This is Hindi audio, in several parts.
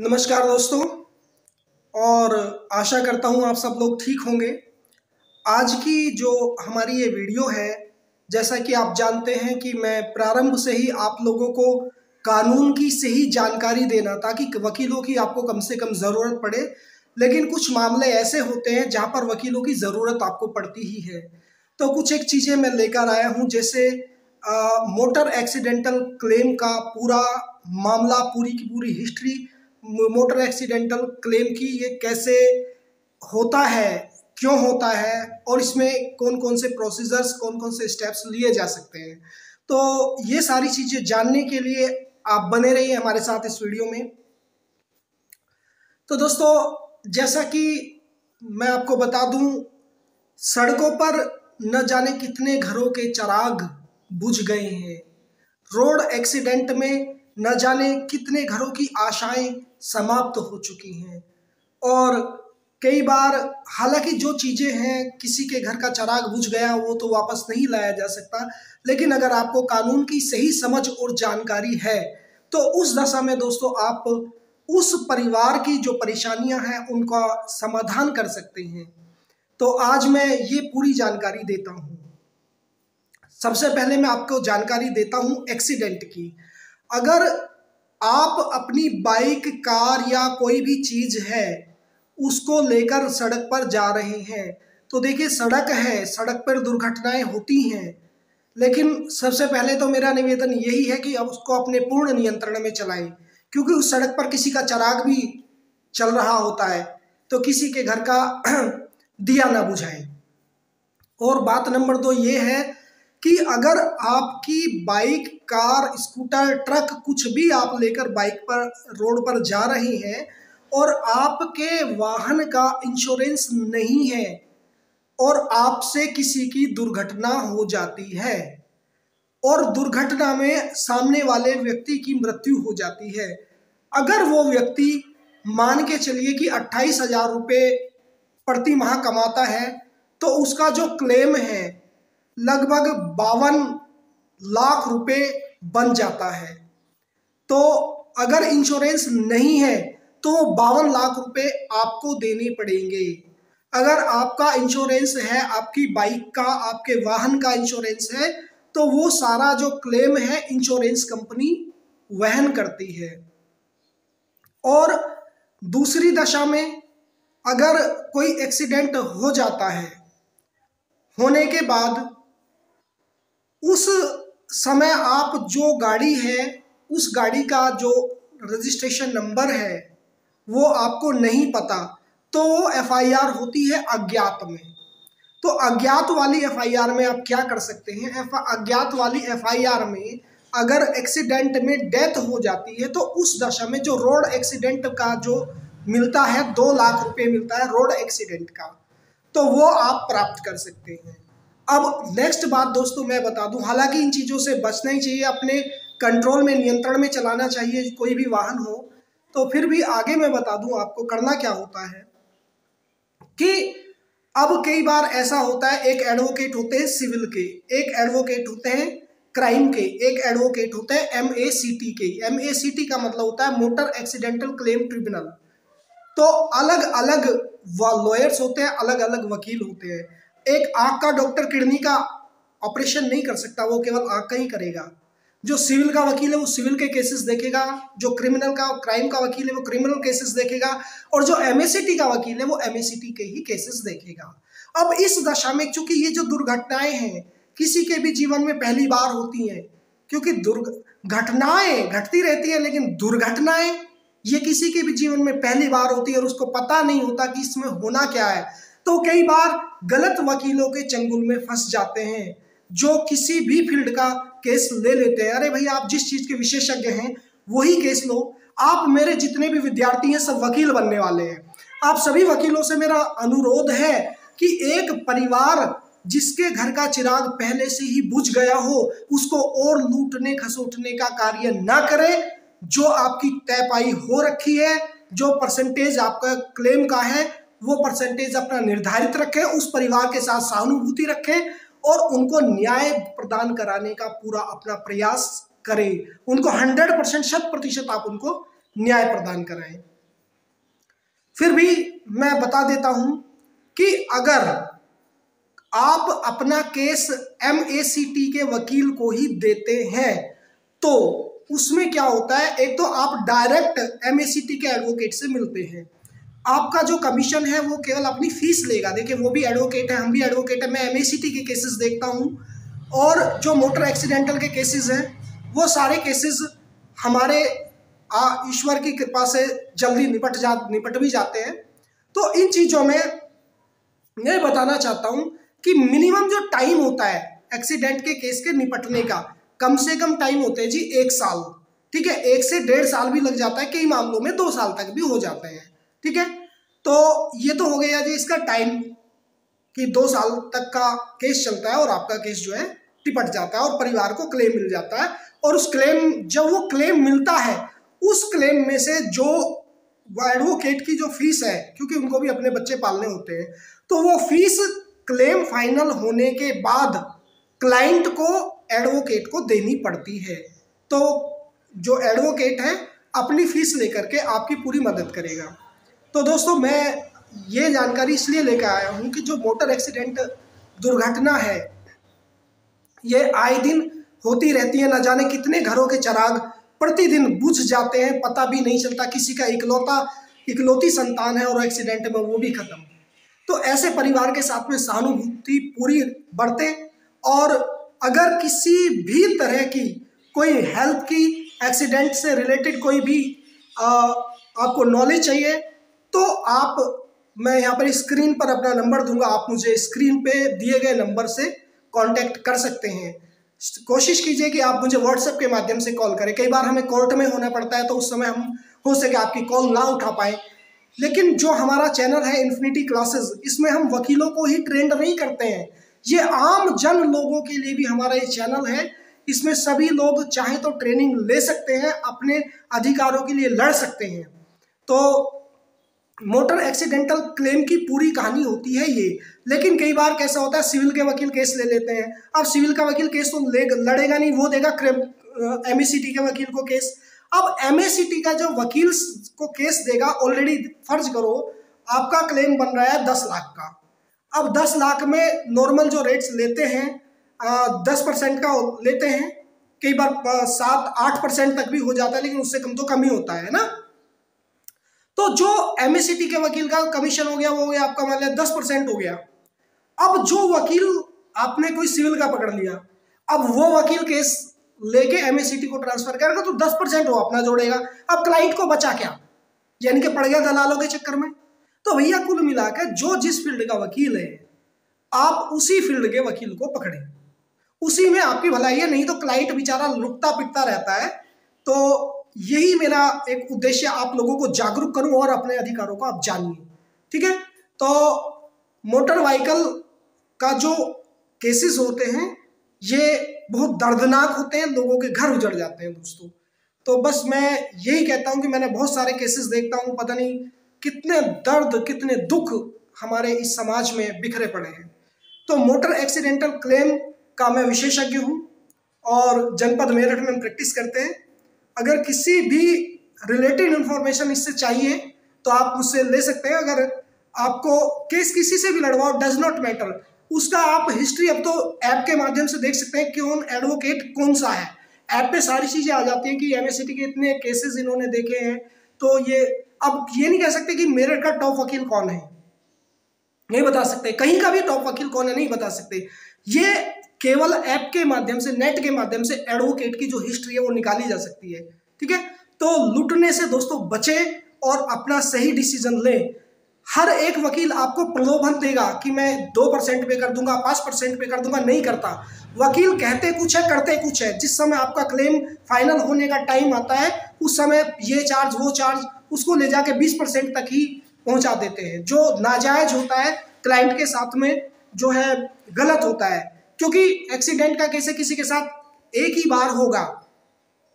नमस्कार दोस्तों, और आशा करता हूँ आप सब लोग ठीक होंगे। आज की जो हमारी ये वीडियो है, जैसा कि आप जानते हैं कि मैं प्रारंभ से ही आप लोगों को कानून की सही जानकारी देना, ताकि वकीलों की आपको कम से कम ज़रूरत पड़े। लेकिन कुछ मामले ऐसे होते हैं जहाँ पर वकीलों की ज़रूरत आपको पड़ती ही है। तो कुछ एक चीज़ें मैं लेकर आया हूँ, जैसे मोटर एक्सीडेंटल क्लेम का पूरा मामला, पूरी की पूरी हिस्ट्री मोटर एक्सीडेंटल क्लेम की, ये कैसे होता है, क्यों होता है, और इसमें कौन कौन से प्रोसीजर्स, कौन कौन से स्टेप्स लिए जा सकते हैं। तो ये सारी चीज़ें जानने के लिए आप बने रहिए हमारे साथ इस वीडियो में। तो दोस्तों, जैसा कि मैं आपको बता दूं, सड़कों पर न जाने कितने घरों के चिराग बुझ गए हैं। रोड एक्सीडेंट में न जाने कितने घरों की आशाएं समाप्त हो चुकी हैं। और कई बार हालांकि जो चीज़ें हैं, किसी के घर का चिराग बुझ गया, वो तो वापस नहीं लाया जा सकता, लेकिन अगर आपको कानून की सही समझ और जानकारी है तो उस दशा में दोस्तों आप उस परिवार की जो परेशानियां हैं उनका समाधान कर सकते हैं। तो आज मैं ये पूरी जानकारी देता हूँ। सबसे पहले मैं आपको जानकारी देता हूँ एक्सीडेंट की। अगर आप अपनी बाइक, कार या कोई भी चीज़ है उसको लेकर सड़क पर जा रहे हैं, तो देखिए सड़क है, सड़क पर दुर्घटनाएं होती हैं, लेकिन सबसे पहले तो मेरा निवेदन यही है कि आप उसको अपने पूर्ण नियंत्रण में चलाएं, क्योंकि उस सड़क पर किसी का चिराग भी चल रहा होता है, तो किसी के घर का दिया ना बुझाएं। और बात नंबर 2 ये है कि अगर आपकी बाइक, कार, स्कूटर, ट्रक, कुछ भी आप लेकर बाइक पर, रोड पर जा रहे हैं और आपके वाहन का इंश्योरेंस नहीं है और आपसे किसी की दुर्घटना हो जाती है और दुर्घटना में सामने वाले व्यक्ति की मृत्यु हो जाती है, अगर वो व्यक्ति मान के चलिए कि 28,000 रुपये प्रति माह कमाता है, तो उसका जो क्लेम है लगभग 52 लाख रुपए बन जाता है। तो अगर इंश्योरेंस नहीं है तो 52 लाख रुपए आपको देने पड़ेंगे। अगर आपका इंश्योरेंस है, आपकी बाइक का, आपके वाहन का इंश्योरेंस है, तो वो सारा जो क्लेम है इंश्योरेंस कंपनी वहन करती है। और दूसरी दशा में अगर कोई एक्सीडेंट हो जाता है, होने के बाद उस समय आप जो गाड़ी है उस गाड़ी का जो रजिस्ट्रेशन नंबर है वो आपको नहीं पता, तो वो एफआईआर होती है अज्ञात में। तो अज्ञात वाली एफआईआर में आप क्या कर सकते हैं, अज्ञात वाली एफआईआर में अगर एक्सीडेंट में डेथ हो जाती है तो उस दशा में जो रोड एक्सीडेंट का जो मिलता है 2 लाख रुपये मिलता है रोड एक्सीडेंट का, तो वो आप प्राप्त कर सकते हैं। अब नेक्स्ट बात दोस्तों मैं बता दूं, हालांकि इन चीज़ों से बचना ही चाहिए, अपने कंट्रोल में, नियंत्रण में चलाना चाहिए कोई भी वाहन हो, तो फिर भी आगे मैं बता दूं आपको करना क्या होता है। कि अब कई बार ऐसा होता है, एक एडवोकेट होते हैं सिविल के, एक एडवोकेट होते हैं क्राइम के, एक एडवोकेट होते हैं MACT के। MACT का मतलब होता है मोटर एक्सीडेंटल क्लेम ट्रिब्यूनल। तो अलग अलग लॉयर्स होते हैं, अलग अलग वकील होते हैं। एक आँख का डॉक्टर किडनी का ऑपरेशन नहीं कर सकता, वो केवल आँख का ही करेगा। जो सिविल का वकील है वो सिविल के केसेस देखेगा, जो क्रिमिनल का, क्राइम का वकील है वो क्रिमिनल केसेस देखेगा, और जो MACT का वकील है वो MACT के ही केसेस देखेगा। अब इस दशा में चूंकि ये जो दुर्घटनाएं हैं किसी के भी जीवन में पहली बार होती हैं, क्योंकि घटनाएँ घटती रहती हैं, लेकिन दुर्घटनाएँ ये किसी के भी जीवन में पहली बार होती है और उसको पता नहीं होता कि इसमें होना क्या है। तो कई बार गलत वकीलों के चंगुल में फंस जाते हैं, जो किसी भी फील्ड का केस ले लेते हैं। अरे भाई, आप जिस चीज़ के विशेषज्ञ हैं वही केस लो। आप मेरे जितने भी विद्यार्थी हैं सब वकील बनने वाले हैं, आप सभी वकीलों से मेरा अनुरोध है कि एक परिवार जिसके घर का चिराग पहले से ही बुझ गया हो उसको और लूटने खसोटने का कार्य ना करें। जो आपकी तयपाई हो रखी है, जो परसेंटेज आपका क्लेम का है, वो परसेंटेज अपना निर्धारित रखें, उस परिवार के साथ सहानुभूति रखें और उनको न्याय प्रदान कराने का पूरा अपना प्रयास करें। उनको 100% शत प्रतिशत आप उनको न्याय प्रदान कराएं। फिर भी मैं बता देता हूं कि अगर आप अपना केस MACT के वकील को ही देते हैं तो उसमें क्या होता है, एक तो आप डायरेक्ट MACT के एडवोकेट से मिलते हैं, आपका जो कमीशन है वो केवल अपनी फीस लेगा। देखिए वो भी एडवोकेट है, हम भी एडवोकेट है, मैं MACT के केसेस देखता हूँ और जो मोटर एक्सीडेंटल के केसेस हैं वो सारे केसेस हमारे ईश्वर की कृपा से जल्दी निपट भी जाते हैं। तो इन चीज़ों में मैं बताना चाहता हूँ कि मिनिमम जो टाइम होता है एक्सीडेंट के केस के निपटने का, कम से कम टाइम होते हैं जी 1 साल, ठीक है, 1 से 1.5 साल भी लग जाता है, कई मामलों में 2 साल तक भी हो जाते हैं, ठीक है। तो ये तो हो गया जी इसका टाइम कि 2 साल तक का केस चलता है और आपका केस जो है निपट जाता है और परिवार को क्लेम मिल जाता है, और उस क्लेम, जब वो क्लेम मिलता है उस क्लेम में से जो एडवोकेट की जो फीस है, क्योंकि उनको भी अपने बच्चे पालने होते हैं, तो वो फीस क्लेम फाइनल होने के बाद क्लाइंट को एडवोकेट को देनी पड़ती है। तो जो एडवोकेट है अपनी फीस लेकर के आपकी पूरी मदद करेगा। तो दोस्तों मैं ये जानकारी इसलिए लेकर आया हूँ कि जो मोटर एक्सीडेंट दुर्घटना है ये आए दिन होती रहती है, ना जाने कितने घरों के चिराग प्रतिदिन बुझ जाते हैं, पता भी नहीं चलता, किसी का इकलौती संतान है और एक्सीडेंट में वो भी खत्म। तो ऐसे परिवार के साथ में सहानुभूति पूरी बरते, और अगर किसी भी तरह की कोई हेल्प की एक्सीडेंट से रिलेटेड कोई भी आपको नॉलेज चाहिए तो आप, मैं यहाँ पर स्क्रीन पर अपना नंबर दूंगा, आप मुझे स्क्रीन पे दिए गए नंबर से कांटेक्ट कर सकते हैं। कोशिश कीजिए कि आप मुझे व्हाट्सएप के माध्यम से कॉल करें, कई बार हमें कोर्ट में होना पड़ता है तो उस समय हम हो सके आपकी कॉल ना उठा पाएँ, लेकिन जो हमारा चैनल है इन्फिनिटी क्लासेस, इसमें हम वकीलों को ही ट्रेंड नहीं करते हैं, ये आम जन लोगों के लिए भी हमारा ये चैनल है, इसमें सभी लोग चाहे तो ट्रेनिंग ले सकते हैं, अपने अधिकारों के लिए लड़ सकते हैं। तो मोटर एक्सीडेंटल क्लेम की पूरी कहानी होती है ये, लेकिन कई बार कैसा होता है सिविल के वकील केस ले लेते हैं, अब सिविल का वकील केस तो लड़ेगा नहीं, वो देगा MACT के वकील को केस। अब MACT का जो वकील को केस देगा, ऑलरेडी फर्ज करो आपका क्लेम बन रहा है 10 लाख का, अब 10 लाख में नॉर्मल जो रेट्स लेते हैं 10% का लेते हैं, कई बार 7-8% तक भी हो जाता है, लेकिन उससे कम तो कम ही होता है ना। तो जो MACT के वकील का कमीशन हो गया वो हो गया आपका मान लिया 10% हो गया। अब जो वकील आपने कोई सिविल का पकड़ लिया, अब वो वकील केस लेके MACT को ट्रांसफर करेगा तो 10% वो अपना जोड़ेगा, अब क्लाइंट को बचा क्या, यानी कि पड़ गया दलालों के चक्कर में। तो भैया कुल मिलाकर जो जिस फील्ड का वकील है आप उसी फील्ड के वकील को पकड़े, उसी में आपकी भलाई है, नहीं तो क्लाइंट बेचारा लुटता पिटता रहता है। तो यही मेरा एक उद्देश्य, आप लोगों को जागरूक करूं और अपने अधिकारों को आप जानिए, ठीक है। तो मोटर व्हीकल का जो केसेस होते हैं ये बहुत दर्दनाक होते हैं, लोगों के घर उजड़ जाते हैं दोस्तों। तो बस मैं यही कहता हूं कि मैंने बहुत सारे केसेस देखता हूं, पता नहीं कितने दर्द कितने दुख हमारे इस समाज में बिखरे पड़े हैं। तो मोटर एक्सीडेंटल क्लेम का मैं विशेषज्ञ हूँ और जनपद मेरठ में हम प्रैक्टिस करते हैं। अगर किसी भी रिलेटेड इंफॉर्मेशन इससे चाहिए तो आप मुझसे ले सकते हैं। अगर आपको केस किसी से भी लड़वाओ, डज नॉट मैटर, उसका आप हिस्ट्री अब तो ऐप के माध्यम से देख सकते हैं कि कौन एडवोकेट कौन सा है, ऐप पे सारी चीज़ें आ जाती हैं कि MACT के इतने केसेस इन्होंने देखे हैं। तो ये अब ये नहीं कह सकते कि मेरठ का टॉप वकील कौन है, नहीं बता सकते, कहीं का भी टॉप वकील कौन है नहीं बता सकते। ये केवल ऐप के माध्यम से, नेट के माध्यम से एडवोकेट की जो हिस्ट्री है वो निकाली जा सकती है, ठीक है। तो लूटने से दोस्तों बचें और अपना सही डिसीजन लें। हर एक वकील आपको प्रलोभन देगा कि मैं 2% पे कर दूंगा, 5% पे कर दूंगा, नहीं करता। वकील कहते कुछ है करते कुछ है। जिस समय आपका क्लेम फाइनल होने का टाइम आता है उस समय ये चार्ज वो चार्ज उसको ले जाके 20% तक ही पहुँचा देते हैं, जो नाजायज होता है, क्लाइंट के साथ में जो है गलत होता है। क्योंकि एक्सीडेंट का केस किसी के साथ एक ही बार होगा,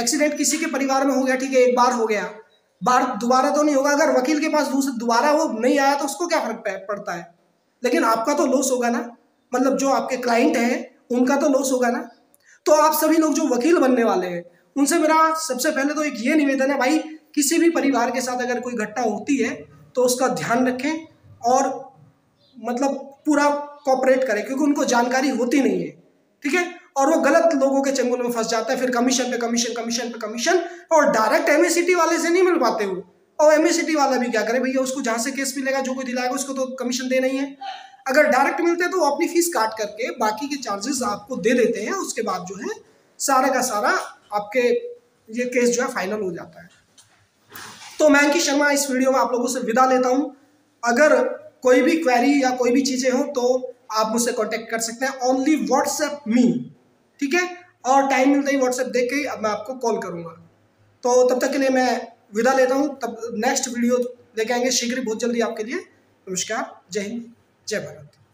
एक्सीडेंट किसी के परिवार में हो गया, ठीक है, एक बार हो गया, बार दोबारा तो नहीं होगा। अगर वकील के पास दोबारा वो नहीं आया तो उसको क्या फर्क पड़ता है, लेकिन आपका तो लॉस होगा ना, मतलब जो आपके क्लाइंट हैं उनका तो लॉस होगा ना। तो आप सभी लोग जो वकील बनने वाले हैं उनसे मेरा सबसे पहले तो एक ये निवेदन है, भाई किसी भी परिवार के साथ अगर कोई घटना होती है तो उसका ध्यान रखें और मतलब पूरा कॉपरेट करें, क्योंकि उनको जानकारी होती नहीं है, ठीक है। और वो गलत लोगों के चंगुल में फंस जाता है, फिर कमीशन पे कमीशन और डायरेक्ट एमएससीटी वाले से नहीं मिल पाते वो। और एमएससीटी वाला भी क्या करे भैया, उसको जहाँ से केस मिलेगा, जो कोई दिलाएगा उसको तो कमीशन देना ही है। अगर डायरेक्ट मिलते हैं तो वो अपनी फीस काट करके बाकी के चार्जेस आपको दे देते हैं, उसके बाद जो है सारा का सारा आपके ये केस जो है फाइनल हो जाता है। तो मैं अंकित शर्मा इस वीडियो में आप लोगों से विदा लेता हूँ। अगर कोई भी क्वेरी या कोई भी चीज़ें हो तो आप मुझसे कॉन्टेक्ट कर सकते हैं, ओनली व्हाट्सएप मी, ठीक है। और टाइम मिलता ही व्हाट्सएप देख के अब मैं आपको कॉल करूँगा। तो तब तक के लिए मैं विदा लेता हूँ, तब नेक्स्ट वीडियो लेके आएंगे शीघ्र बहुत जल्दी आपके लिए। नमस्कार, जय हिंद, जय भारत।